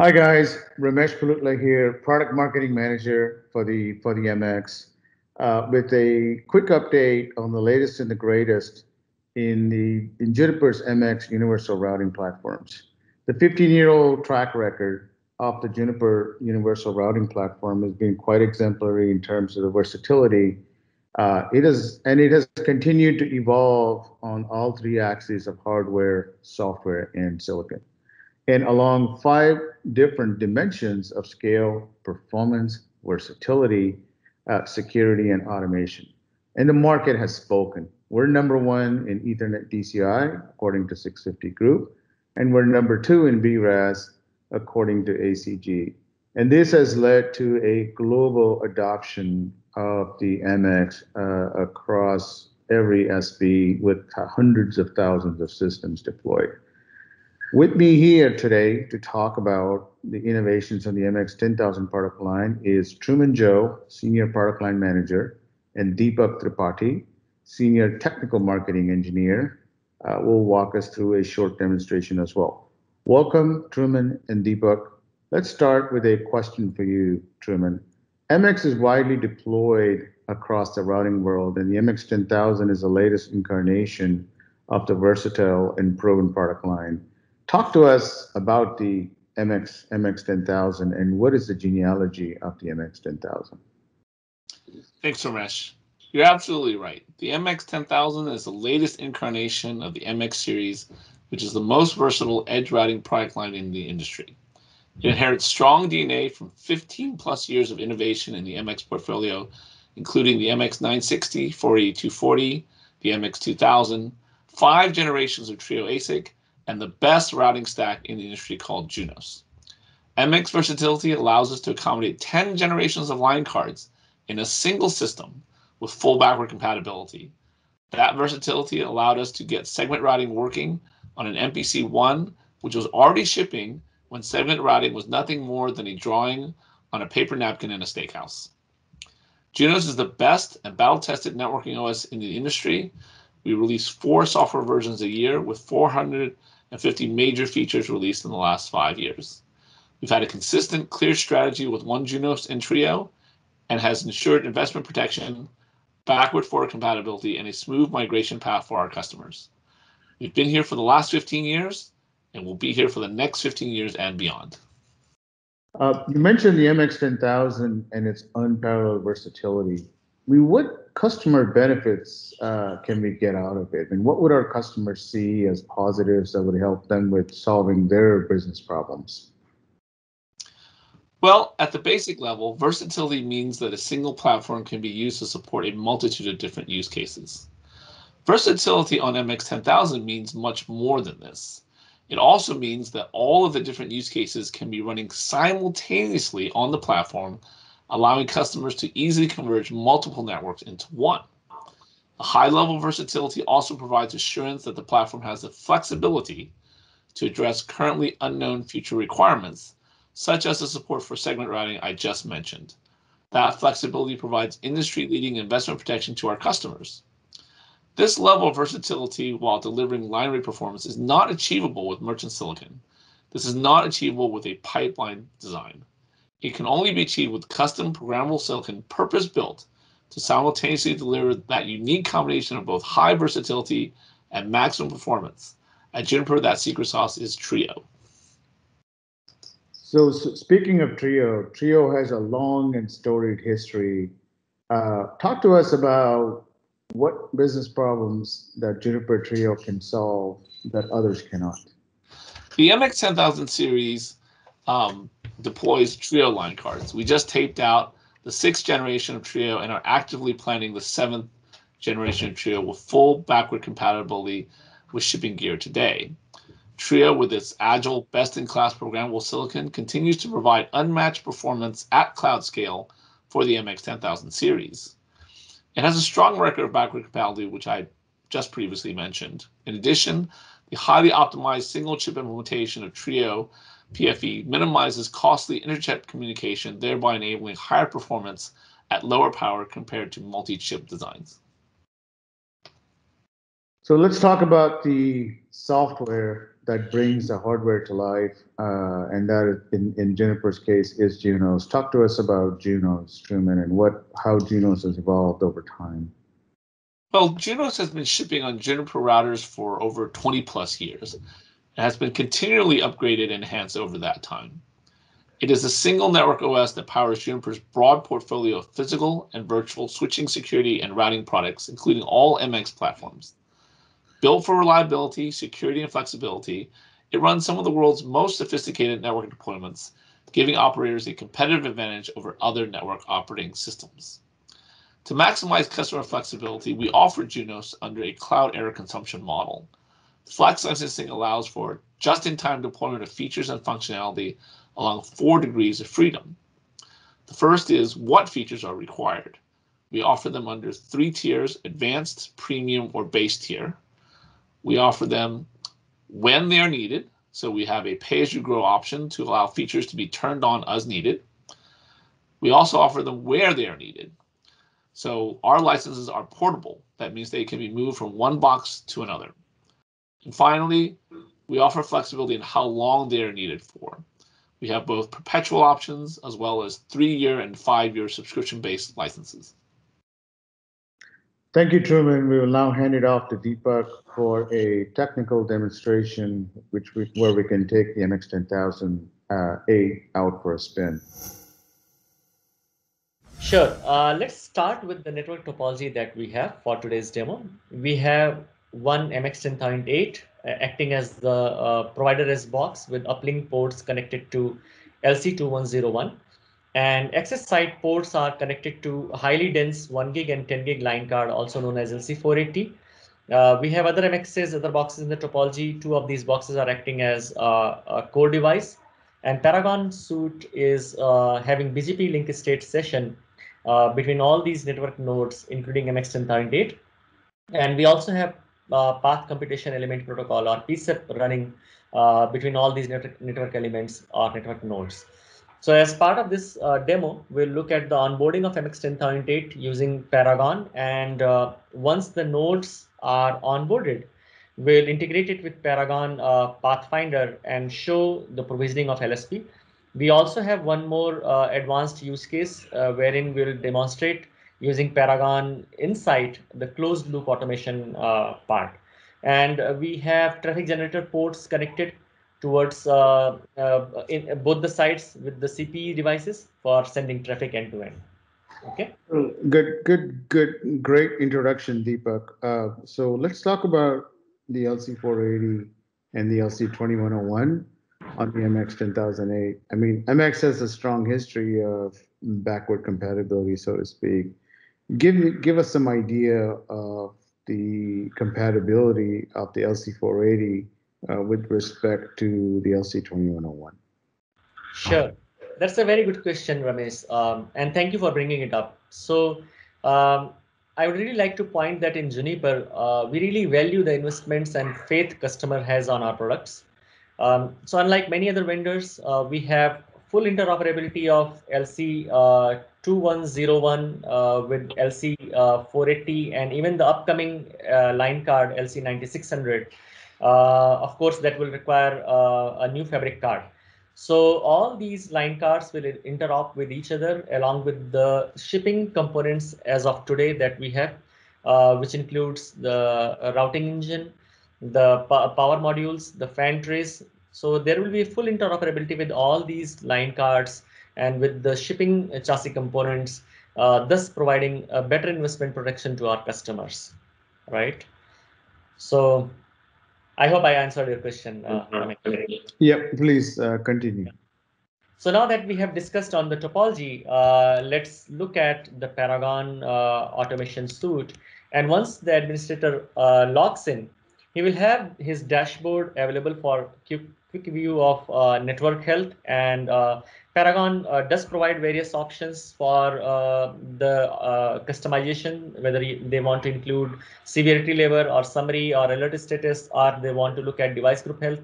Hi guys, Ramesh Palutla here, Product Marketing Manager for the MX, with a quick update on the latest and the greatest in Juniper's MX Universal Routing platforms. The 15-year-old track record of the Juniper Universal Routing platform has been quite exemplary in terms of the versatility. It has continued to evolve on all three axes of hardware, software, and silicon, and along 5 different dimensions of scale, performance, versatility, security, and automation. And the market has spoken. We're #1 in Ethernet DCI, according to 650 Group, and we're #2 in vRAS, according to ACG. And this has led to a global adoption of the MX across every SB, with hundreds of thousands of systems deployed. With me here today to talk about the innovations on the MX 10,000 product line is Truman Joe, Senior Product Line Manager, and Deepak Tripathi, Senior Technical Marketing Engineer, will walk us through a short demonstration as well. Welcome, Truman and Deepak. Let's start with a question for you, Truman. MX is widely deployed across the routing world, and the MX 10,000 is the latest incarnation of the versatile and proven product line. Talk to us about the MX 10,000 and what is the genealogy of the MX 10,000? Thanks, Ramesh. You're absolutely right. The MX 10,000 is the latest incarnation of the MX series, which is the most versatile edge routing product line in the industry. It inherits strong DNA from 15+ years of innovation in the MX portfolio, including the MX-960, 480, 240, the MX-2000, 5 generations of TRIO ASIC, and the best routing stack in the industry called Junos. MX versatility allows us to accommodate 10 generations of line cards in a single system with full backward compatibility. That versatility allowed us to get segment routing working on an MPC1, which was already shipping when segment routing was nothing more than a drawing on a paper napkin in a steakhouse. Junos is the best and battle-tested networking OS in the industry. We release 4 software versions a year, with 450 major features released in the last 5 years. We've had a consistent, clear strategy with one Junos and TRIO, and has ensured investment protection, backward forward compatibility, and a smooth migration path for our customers. We've been here for the last 15 years, and we'll be here for the next 15 years and beyond. You mentioned the MX 10,000 and its unparalleled versatility. I mean, what customer benefits can we get out of it? And what would our customers see as positives that would help them with solving their business problems? Well, at the basic level, versatility means that a single platform can be used to support a multitude of different use cases. Versatility on MX 10,000 means much more than this. It also means that all of the different use cases can be running simultaneously on the platform, allowing customers to easily converge multiple networks into one. A high level of versatility also provides assurance that the platform has the flexibility to address currently unknown future requirements, such as the support for segment routing I just mentioned. That flexibility provides industry-leading investment protection to our customers. This level of versatility while delivering line rate performance is not achievable with merchant silicon. This is not achievable with a pipeline design. It can only be achieved with custom programmable silicon purpose-built to simultaneously deliver that unique combination of both high versatility and maximum performance. At Juniper, that secret sauce is TRIO. So speaking of TRIO, TRIO has a long and storied history. Talk to us about what business problems that Juniper TRIO can solve that others cannot. The MX 10,000 series deploys TRIO line cards. We just taped out the 6th generation of TRIO and are actively planning the 7th generation of TRIO with full backward compatibility with shipping gear today. TRIO, with its agile, best-in-class programmable silicon, continues to provide unmatched performance at cloud scale for the MX 10,000 series. It has a strong record of backward compatibility, which I just previously mentioned. In addition, the highly optimized single-chip implementation of TRIO PFE minimizes costly interchip communication, thereby enabling higher performance at lower power compared to multi-chip designs. So let's talk about the software that brings the hardware to life, and that in Juniper's case is Junos. Talk to us about Junos, Truman, and how Junos has evolved over time. Well, Junos has been shipping on Juniper routers for over 20 plus years and has been continually upgraded and enhanced over that time. It is a single network OS that powers Juniper's broad portfolio of physical and virtual switching, security, and routing products, including all MX platforms. Built for reliability, security, and flexibility, it runs some of the world's most sophisticated network deployments, giving operators a competitive advantage over other network operating systems. To maximize customer flexibility, we offer Junos under a cloud era consumption model. Flex licensing allows for just-in-time deployment of features and functionality along 4 degrees of freedom. The first is what features are required. We offer them under 3 tiers: advanced, premium, or base tier. We offer them when they are needed, so we have a pay-as-you-grow option to allow features to be turned on as needed. We also offer them where they are needed. So our licenses are portable. That means they can be moved from one box to another. And finally, we offer flexibility in how long they are needed for. We have both perpetual options as well as 3-year and 5-year subscription-based licenses. Thank you, Truman. We will now hand it off to Deepak for a technical demonstration, where we can take the MX-10,008 out for a spin. Sure. Let's start with the network topology that we have for today's demo. We have one MX-10,008 acting as the provider as box with uplink ports connected to LC2101. And access side ports are connected to highly dense 1 gig and 10 gig line card, also known as LC480. We have other MXs, other boxes in the topology. 2 of these boxes are acting as a core device. And Paragon suite is having BGP link state session between all these network nodes, including MX1008. And we also have path computation element protocol, or PCEP, running between all these network elements or network nodes. So as part of this demo, we'll look at the onboarding of MX1008 using Paragon. And once the nodes are onboarded, we'll integrate it with Paragon Pathfinder and show the provisioning of LSP. We also have one more advanced use case wherein we'll demonstrate using Paragon Insight, the closed loop automation part. And we have traffic generator ports connected towards in both the sides with the CPE devices for sending traffic end to end. Okay. Good, great introduction, Deepak. So let's talk about the LC480 and the LC2101 on the MX1008. I mean, MX has a strong history of backward compatibility, so to speak. Give us some idea of the compatibility of the LC480 with respect to the LC2101? Sure. That's a very good question, Ramesh. And thank you for bringing it up. So I would really like to point that in Juniper, we really value the investments and faith customer has on our products. So unlike many other vendors, we have full interoperability of LC2101 with LC480 and even the upcoming line card LC9600. Of course, that will require a new fabric card. So all these line cards will interop with each other along with the shipping components as of today that we have, which includes the routing engine, the power modules, the fan trays. So there will be full interoperability with all these line cards and with the shipping chassis components, thus providing a better investment protection to our customers, right? So I hope I answered your question. Yeah, please continue. So now that we have discussed on the topology, let's look at the Paragon automation suite. And once the administrator logs in, he will have his dashboard available for quick view of network health. And Paragon does provide various options for the customization, whether they want to include severity level or summary or alert status, or they want to look at device group health.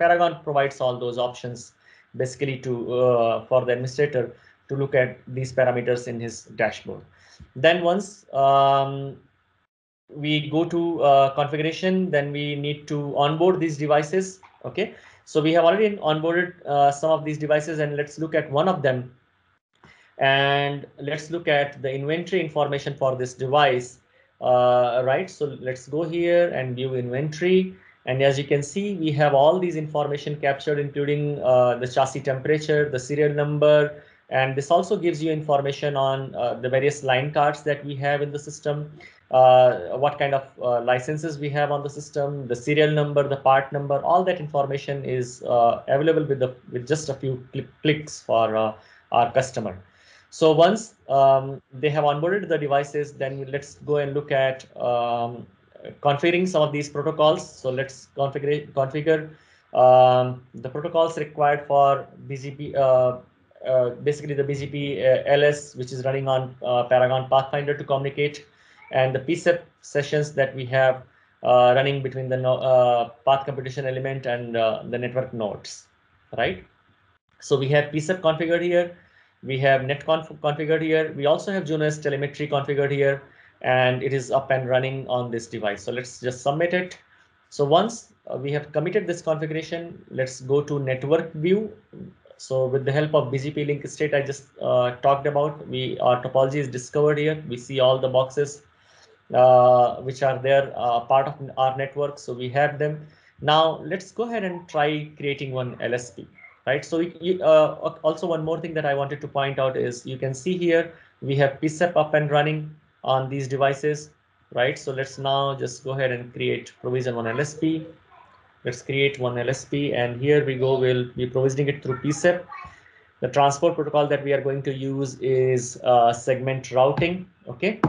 Paragon provides all those options basically to for the administrator to look at these parameters in his dashboard. Then once we go to configuration, then we need to onboard these devices. Okay, so we have already onboarded some of these devices, and let's look at one of them. And let's look at the inventory information for this device. Right, so let's go here and view inventory. And as you can see, we have all these information captured, including the chassis temperature, the serial number, and this also gives you information on the various line cards that we have in the system, what kind of licenses we have on the system, the serial number, the part number, all that information is available with just a few clicks for our customer. So once they have onboarded the devices, then let's go and look at configuring some of these protocols. So let's configure the protocols required for BGP, basically the BGP LS, which is running on Paragon Pathfinder to communicate, and the PCEP sessions that we have running between the path computation element and the network nodes, right? So we have PCEP configured here. We have NetConF configured here. We also have Junos telemetry configured here, and it is up and running on this device. So let's just submit it. So once we have committed this configuration, let's go to network view. So with the help of BGP link state I just talked about, our topology is discovered here. We see all the boxes which are there, part of our network. So we have them. Now let's go ahead and try creating one LSP. Right. So also one more thing that I wanted to point out is you can see here we have PCEP up and running on these devices, right? So let's now just go ahead and create provision one LSP. Let's create one LSP, and here we go. We'll be provisioning it through PCEP. The transport protocol that we are going to use is segment routing. Okay.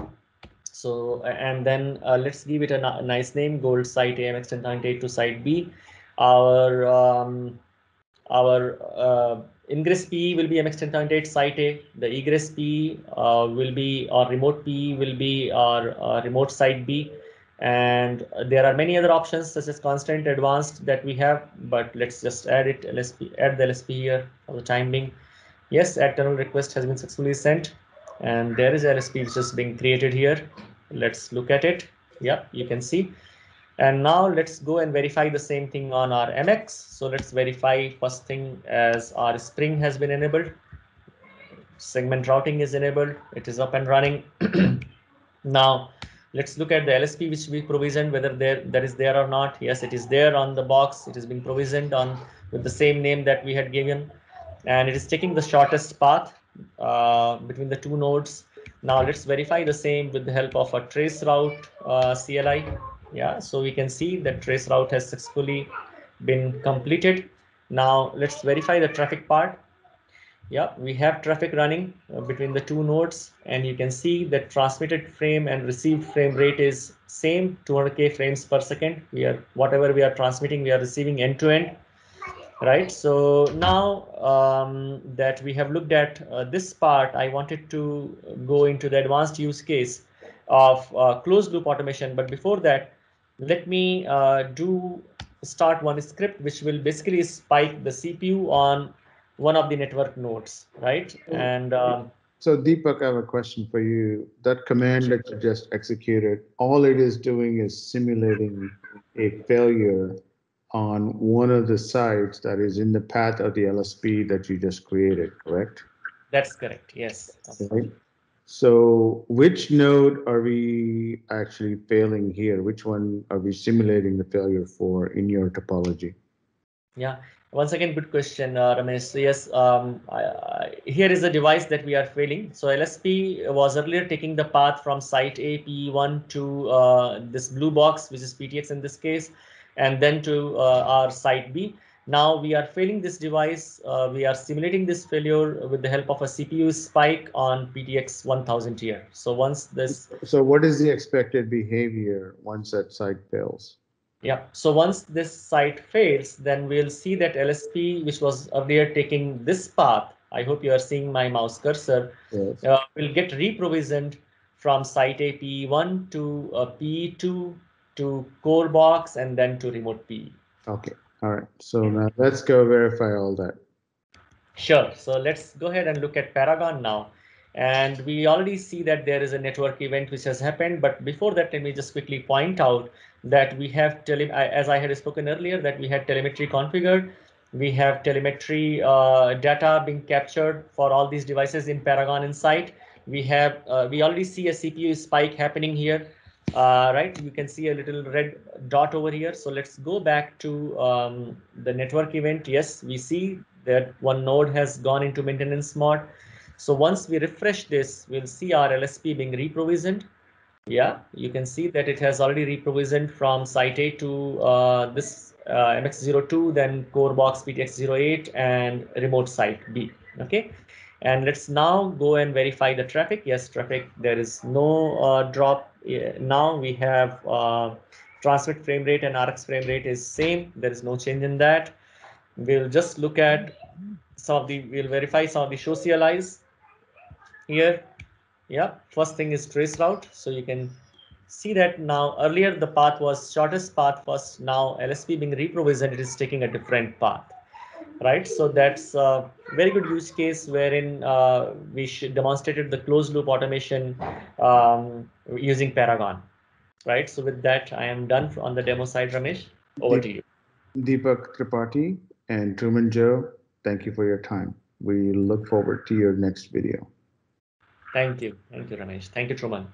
So and then let's give it a nice name. Gold site AMX 10,008 to site B. Our ingress PE will be MX1008 site A, the egress PE will be, or remote PE will be our remote site B. And there are many other options such as constant, advanced that we have, but let's just add it, add the LSP here for the time being. Yes, add tunnel request has been successfully sent, and there is LSP which is being created here. Let's look at it. Yeah, you can see. And now let's go and verify the same thing on our MX. So let's verify first thing as our spring has been enabled. Segment routing is enabled. It is up and running. Now let's look at the LSP which we provisioned, whether that is there or not. Yes, it is there on the box. It has been provisioned on with the same name that we had given. And it is taking the shortest path between the two nodes. Now let's verify the same with the help of a trace route CLI. Yeah, so we can see that trace route has successfully been completed. Now let's verify the traffic part. Yeah, we have traffic running between the two nodes, and you can see that transmitted frame and received frame rate is same, 200k frames per second. Whatever we are transmitting, we are receiving end to end. Right. So now that we have looked at this part, I wanted to go into the advanced use case of closed loop automation. But before that, let me start one script which will basically spike the CPU on one of the network nodes, right? And so Deepak, I have a question for you. That command that you just executed, all it is doing is simulating a failure on one of the sites that is in the path of the LSP that you just created, correct? That's correct, yes. Right. So which node are we actually failing here? Which one are we simulating the failure for in your topology? Yeah, once again, good question, Ramesh. So yes, here is the device that we are failing. So LSP was earlier taking the path from site A, PE1 to this blue box, which is PTX in this case, and then to our site B. Now we are failing this device. We are simulating this failure with the help of a CPU spike on PTX 1000 here. So once this. So what is the expected behavior once that site fails? Yeah. So once this site fails, then we'll see that LSP, which was earlier taking this path, I hope you are seeing my mouse cursor, yes, will get reprovisioned from site APE1 to PE2 to core box and then to remote PE. Okay. All right, so now let's go verify all that. Sure, so let's go ahead and look at Paragon now. And we already see that there is a network event which has happened, but before that, let me just quickly point out that we have, as I had spoken earlier, that we had telemetry configured. We have telemetry data being captured for all these devices in Paragon Insight. We have, we already see a CPU spike happening here, right? You can see a little red dot over here. So let's go back to the network event. Yes, we see that one node has gone into maintenance mode. So once we refresh this, we'll see our LSP being reprovisioned. Yeah, you can see that it has already reprovisioned from site A to this MX02, then core box PTX08 and remote site B. Okay, and let's now go and verify the traffic. Yes, traffic, there is no drop. Now we have transmit frame rate and RX frame rate is same. There is no change in that. We'll just look at some of the, we'll verify some of the show CLIs here. Yeah, first thing is trace route. So you can see that now earlier the path was shortest path first. Now LSP being reprovisioned, it is taking a different path, right? So that's a very good use case wherein we demonstrated the closed loop automation using Paragon, right? So with that, I am done on the demo side. Ramesh, over to you. Deepak Tripathi and Truman Joe, thank you for your time. We look forward to your next video. Thank you. Thank you, Ramesh. Thank you, Truman.